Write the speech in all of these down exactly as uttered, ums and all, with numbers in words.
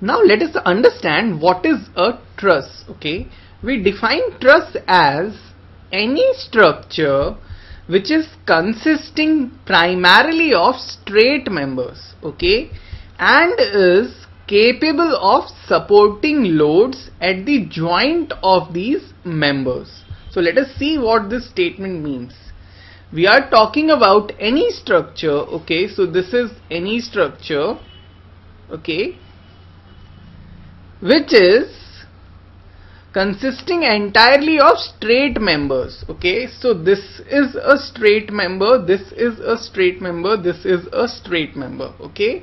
Now let us understand what is a truss. Okay, we define truss as any structure which is consisting primarily of straight members, okay, and is capable of supporting loads at the joint of these members. So let us see what this statement means. We are talking about any structure, okay, so this is any structure, okay, which is consisting entirely of straight members, okay. So this is a straight member, this is a straight member, this is a straight member, okay,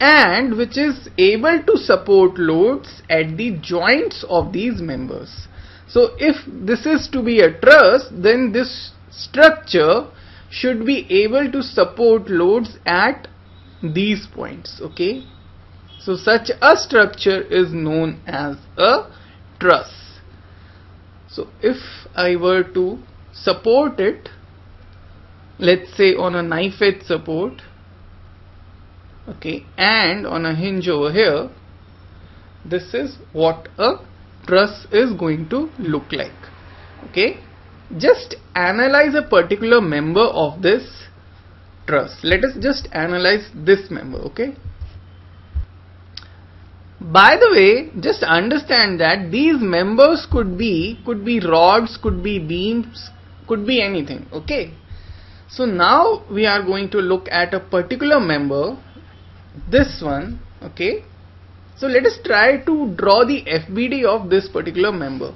and which is able to support loads at the joints of these members. So if this is to be a truss, then this structure should be able to support loads at these points, okay. So such a structure is known as a truss. So if I were to support it, let's say on a knife edge support, okay, and on a hinge over here, this is what a truss is going to look like, okay. Just analyze a particular member of this truss. Let us just analyze this member, okay. By the way, just understand that these members could be could be rods, could be beams, could be anything, okay. So now we are going to look at a particular member, this one, okay. So let us try to draw the F B D of this particular member.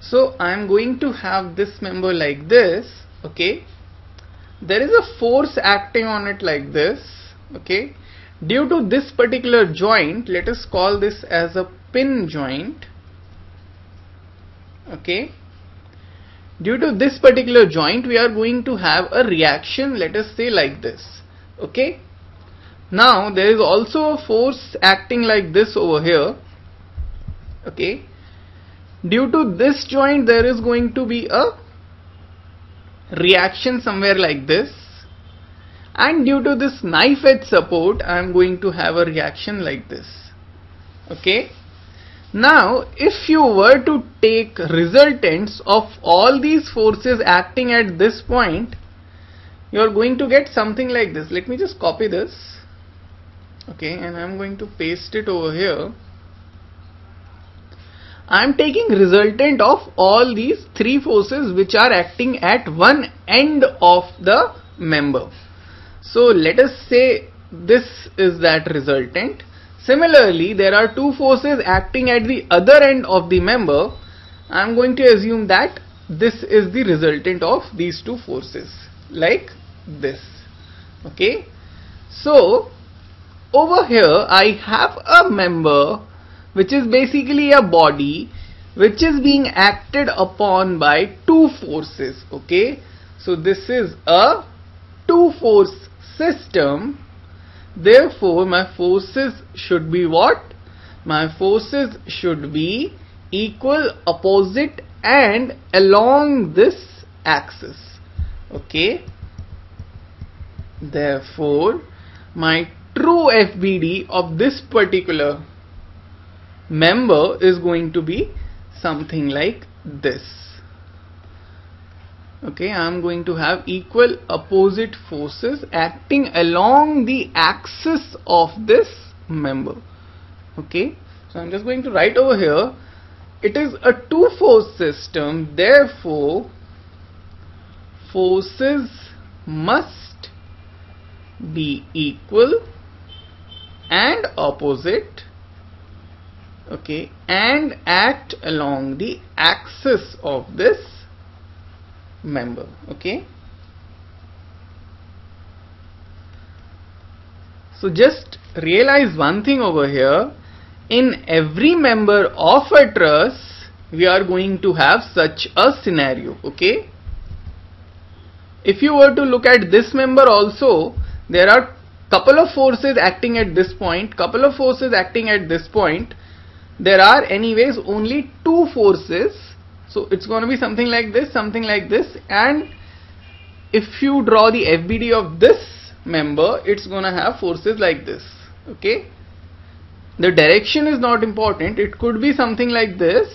So I am going to have this member like this, okay. There is a force acting on it like this, okay. Due to this particular joint, let us call this as a pin joint, okay. Due to this particular joint, we are going to have a reaction, let us say like this, okay. Now there is also a force acting like this over here, okay. Due to this joint, there is going to be a reaction somewhere like this, and due to this knife edge support, I am going to have a reaction like this, okay. Now if you were to take resultants of all these forces acting at this point, you are going to get something like this. Let me just copy this, okay, and I am going to paste it over here. I am taking resultant of all these three forces which are acting at one end of the member. So let us say this is that resultant. Similarly, there are two forces acting at the other end of the member. I am going to assume that this is the resultant of these two forces, like this, okay. So over here I have a member which is basically a body which is being acted upon by two forces, okay. So this is a two force system, therefore my forces should be what? My forces should be equal, opposite and along this axis, okay. Therefore my true F B D of this particular member is going to be something like this, okay. I am going to have equal opposite forces acting along the axis of this member, okay. So I am just going to write over here, it is a two force system, therefore forces must be equal and opposite, okay, and act along the axis of this member, okay. So just realize one thing over here, in every member of a truss we are going to have such a scenario, okay. If you were to look at this member also, there are couple of forces acting at this point, couple of forces acting at this point. There are anyways only two forces, so it's going to be something like this, something like this, and if you draw the F B D of this member, it's going to have forces like this, okay. The direction is not important. It could be something like this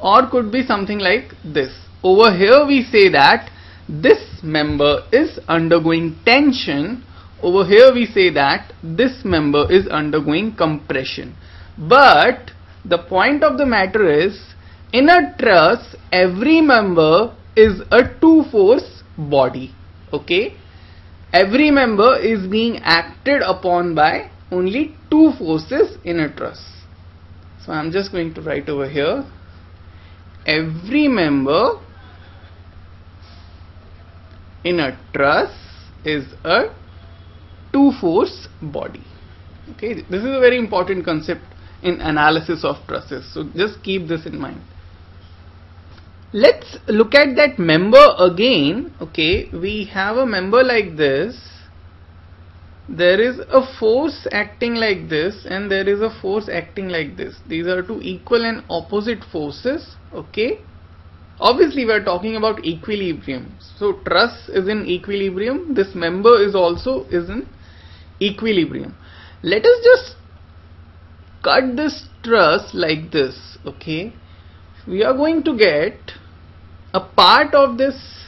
or could be something like this. Over here we say that this member is undergoing tension. Over here we say that this member is undergoing compression. But the point of the matter is, in a truss every member is a two force body. Okay, every member is being acted upon by only two forces in a truss. So I am just going to write over here, every member in a truss is a two force body. Okay, this is a very important concept in analysis of trusses, so just keep this in mind. Let's look at that member again. Okay, we have a member like this. There is a force acting like this and there is a force acting like this. These are two equal and opposite forces. Okay, obviously we are talking about equilibrium, so truss is in equilibrium, this member is also is in equilibrium. Let us just cut this truss like this. Okay, we are going to get a part of this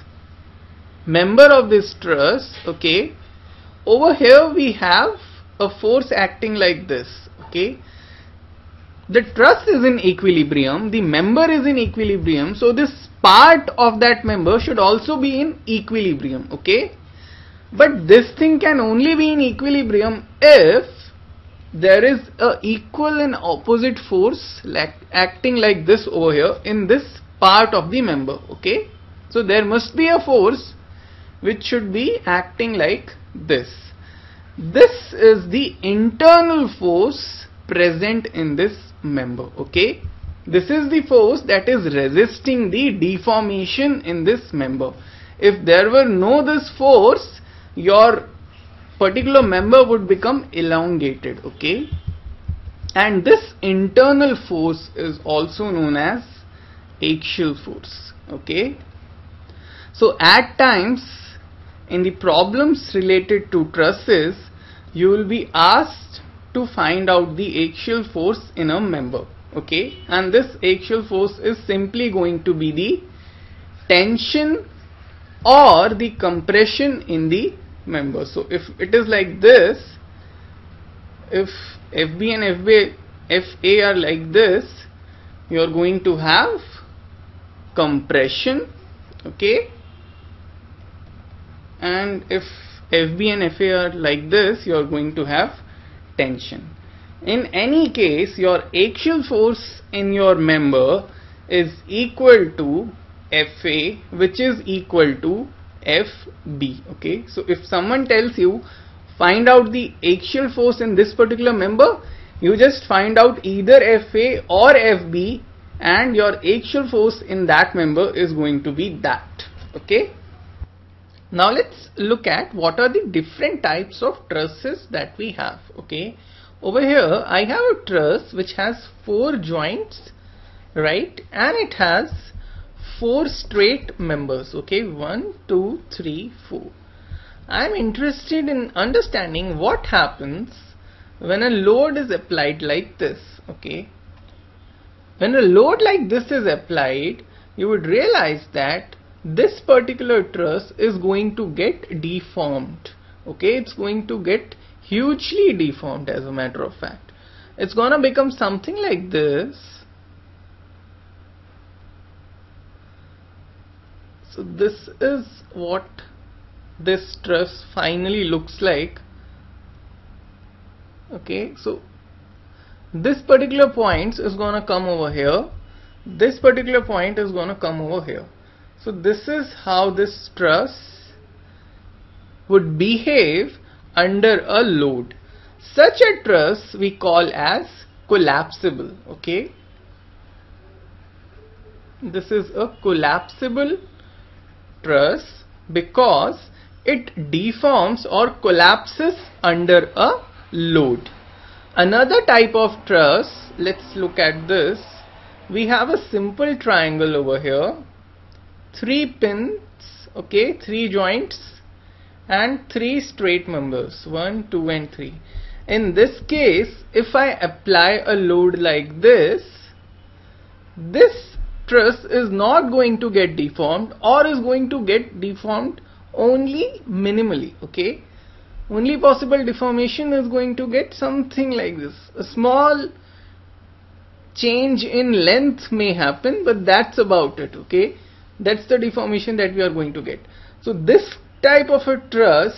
member of this truss. Okay, over here we have a force acting like this. Okay, the truss is in equilibrium, the member is in equilibrium, so this part of that member should also be in equilibrium. Okay, but this thing can only be in equilibrium if there is a equal and opposite force like acting like this over here in this part of the member. Okay, so there must be a force which should be acting like this. This is the internal force present in this member. Okay, this is the force that is resisting the deformation in this member. If there were no this force, your particular member would become elongated. Okay, and this internal force is also known as axial force. Okay, so at times in the problems related to trusses you will be asked to find out the axial force in a member. Okay, and this axial force is simply going to be the tension or the compression in the member. So if it is like this, if F B and F A are like this, you are going to have compression. Okay, and if F B and F A are like this, you are going to have tension. In any case, your axial force in your member is equal to F A, which is equal to F B. Okay, so if someone tells you find out the axial force in this particular member, you just find out either F A or F B and your axial force in that member is going to be that. Okay, now let's look at what are the different types of trusses that we have. Okay, over here I have a truss which has four joints, right, and it has four straight members. Okay, one, two, three, four. I am interested in understanding what happens when a load is applied like this. Okay, when a load like this is applied, you would realize that this particular truss is going to get deformed. Okay, it's going to get hugely deformed. As a matter of fact, it's gonna become something like this. So this is what this truss finally looks like. Okay, so this particular point is gonna come over here, this particular point is gonna come over here. So this is how this truss would behave under a load. Such a truss we call as collapsible. Okay, this is a collapsible truss because it deforms or collapses under a load. Another type of truss, let's look at this. We have a simple triangle over here, three pins, okay, three joints and three straight members, one, two and three. In this case, if I apply a load like this, this truss is not going to get deformed, or is going to get deformed only minimally. Okay, only possible deformation is going to get something like this. A small change in length may happen, but that's about it. Okay, that's the deformation that we are going to get. So this type of a truss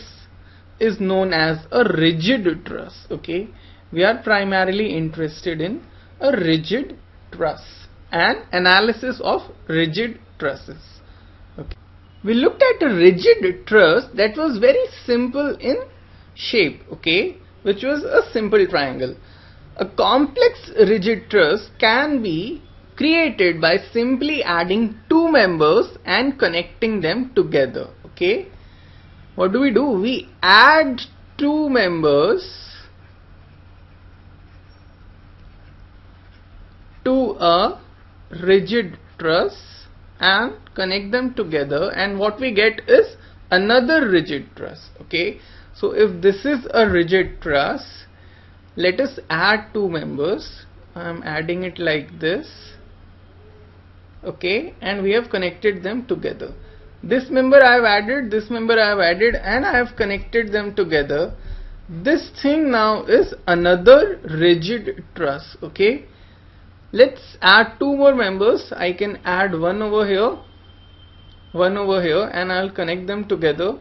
is known as a rigid truss. Okay, we are primarily interested in a rigid truss and analysis of rigid trusses. Okay, we looked at a rigid truss that was very simple in shape, okay, which was a simple triangle. A complex rigid truss can be created by simply adding two members and connecting them together. Okay, what do we do? We add two members to a rigid truss and connect them together, and what we get is another rigid truss. Okay, so if this is a rigid truss, let us add two members. I am adding it like this. Okay, and we have connected them together. This member I have added, this member I have added, and I have connected them together. This thing now is another rigid truss. Okay, let's add two more members. I can add one over here, one over here, and I'll connect them together.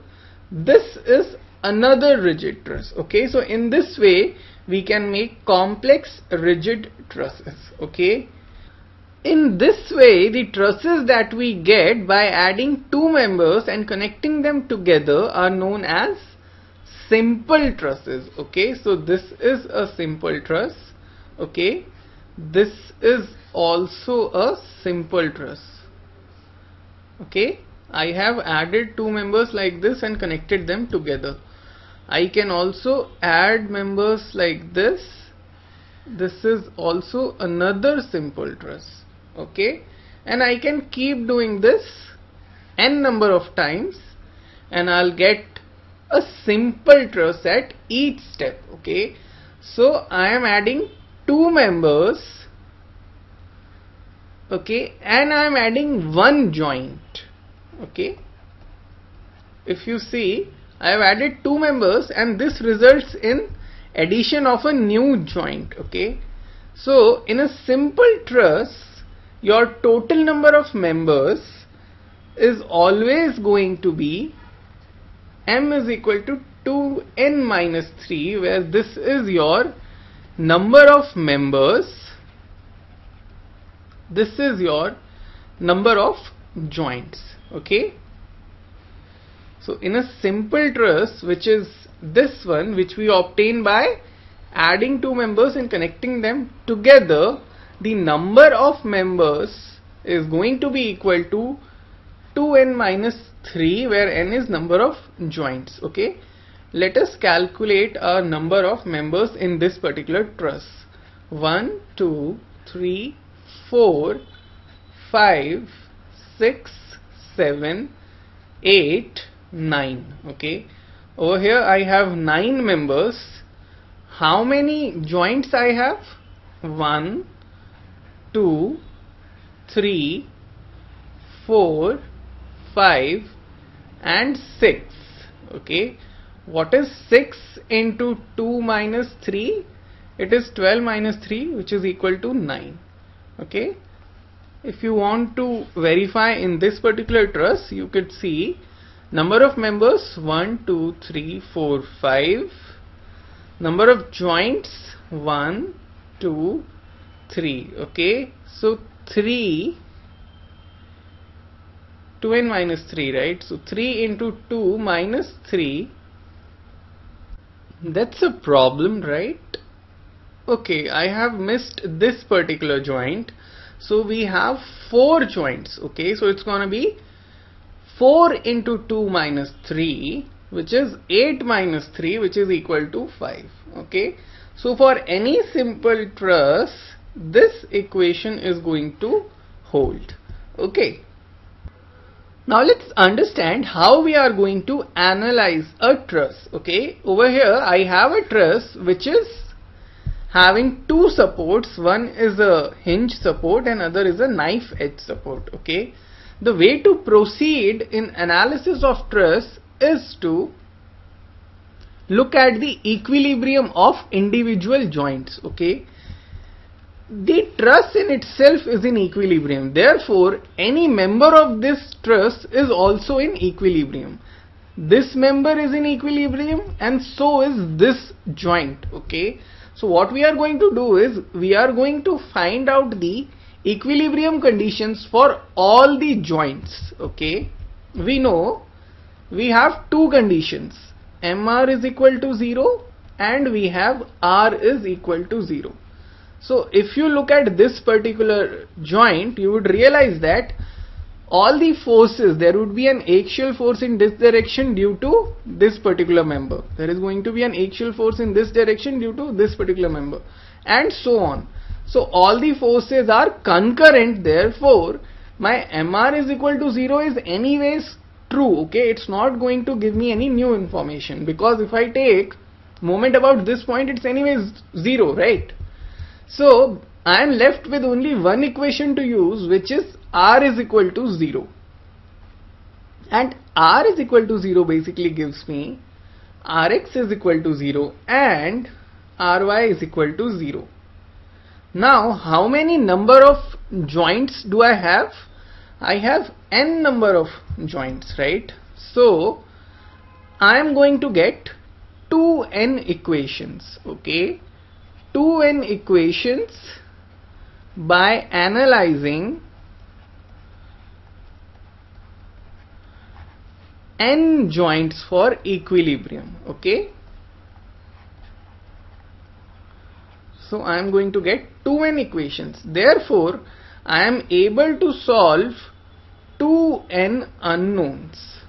This is another rigid truss. Okay, so in this way we can make complex rigid trusses. Okay, in this way, the trusses that we get by adding two members and connecting them together are known as simple trusses. Okay, so this is a simple truss. Okay, this is also a simple truss. Okay, I have added two members like this and connected them together. I can also add members like this. This is also another simple truss. Okay, and I can keep doing this n number of times and I'll get a simple truss at each step. Okay, so I am adding two members, okay, and I am adding one joint. Okay, if you see, I have added two members and this results in addition of a new joint. Okay, so in a simple truss, your total number of members is always going to be m is equal to two n minus three, where this is your number of members, this is your number of joints. Okay, so in a simple truss, which is this one, which we obtain by adding two members and connecting them together, the number of members is going to be equal to two n minus three, where n is number of joints. Okay, let us calculate our number of members in this particular truss. one, two, three, four, five, six, seven, eight, nine. Okay, over here I have nine members. How many joints I have? one, two, three, four, five and six. Okay, what is six into two minus three? It is twelve minus three, which is equal to nine. Okay, if you want to verify in this particular truss, you could see number of members one, two, three, four, five, number of joints one, two, three. Okay, so three, two n minus three, right? So three into two minus three. That's a problem, right? Okay, I have missed this particular joint, so we have four joints. Okay, so it's gonna be four into two minus three, which is eight minus three, which is equal to five. Okay, so for any simple truss, this equation is going to hold. Okay, Now let's understand how we are going to analyze a truss. Okay, over here I have a truss which is having two supports. One is a hinge support and other is a knife edge support. Okay, the way to proceed in analysis of truss is to look at the equilibrium of individual joints. Okay, the truss in itself is in equilibrium, therefore any member of this truss is also in equilibrium. This member is in equilibrium and so is this joint. Okay, so what we are going to do is we are going to find out the equilibrium conditions for all the joints. Okay, we know we have two conditions, M R is equal to zero and we have R is equal to zero. So if you look at this particular joint, you would realize that all the forces, there would be an axial force in this direction due to this particular member. There is going to be an axial force in this direction due to this particular member and so on. So all the forces are concurrent, therefore my M R is equal to zero is anyways true. Okay, it's not going to give me any new information because if I take moment about this point, it's anyways zero, right? So I am left with only one equation to use, which is R is equal to zero, and R is equal to zero basically gives me Rx is equal to zero and Ry is equal to zero. Now how many number of joints do I have? I have n number of joints, right? So I am going to get two n equations. Okay, two n equations by analyzing n joints for equilibrium. Okay, so I am going to get two n equations, therefore I am able to solve two n unknowns,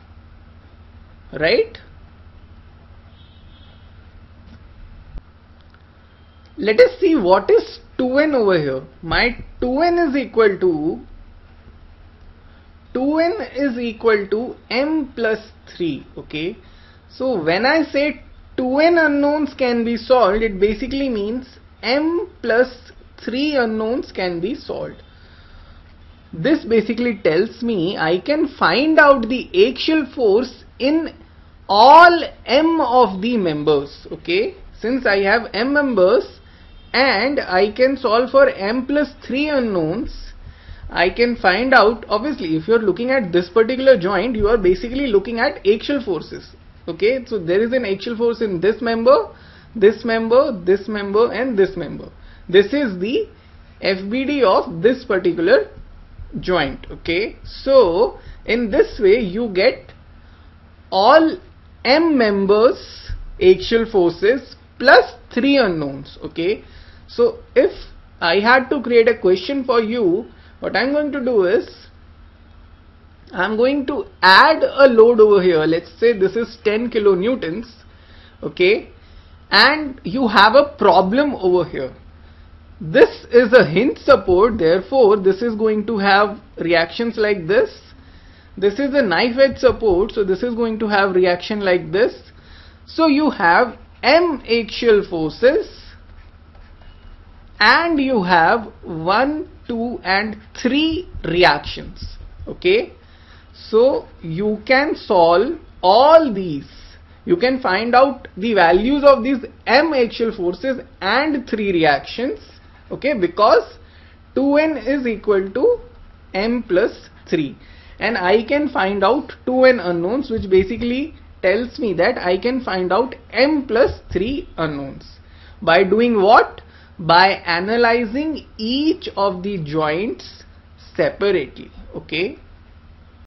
right? Let us see what is two n over here. My two n is equal to two n is equal to m plus three. Okay, so when I say two n unknowns can be solved, it basically means m plus three unknowns can be solved. This basically tells me I can find out the axial force in all m of the members. Okay, since I have m members and I can solve for m plus three unknowns, I can find out, obviously if you are looking at this particular joint, you are basically looking at axial forces. Okay, so there is an axial force in this member, this member, this member and this member. This is the F B D of this particular joint. Okay, so in this way you get all m members axial forces plus three unknowns. Okay, so if I had to create a question for you, what I'm going to do is I'm going to add a load over here. Let's say this is ten kilonewtons. Okay, and you have a problem over here. This is a hinge support, therefore this is going to have reactions like this. This is a knife edge support, so this is going to have reaction like this. So you have m axial forces and you have one, two and three reactions. Okay, so you can solve all these. You can find out the values of these m axial forces and three reactions. Okay, because two n is equal to m plus three and I can find out two n unknowns, which basically tells me that I can find out m plus three unknowns by doing what? By analyzing each of the joints separately. Okay,